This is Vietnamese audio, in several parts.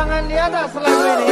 tangan di atas selama ini.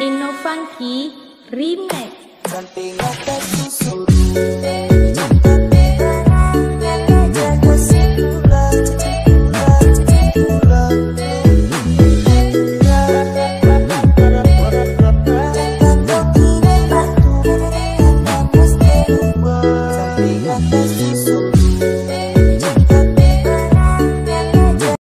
Nino Funky Remix.